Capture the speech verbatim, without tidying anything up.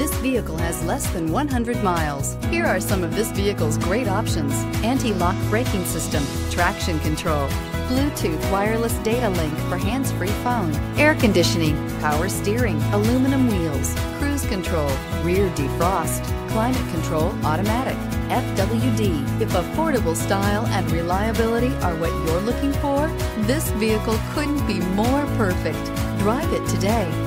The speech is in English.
This vehicle has less than one hundred miles. Here are some of this vehicle's great options: anti-lock braking system, traction control, Bluetooth wireless data link for hands-free phone, air conditioning, power steering, aluminum wheels, cruise control, rear defrost, climate control automatic, F W D. If affordable style and reliability are what you're looking for, this vehicle couldn't be more perfect. Drive it today.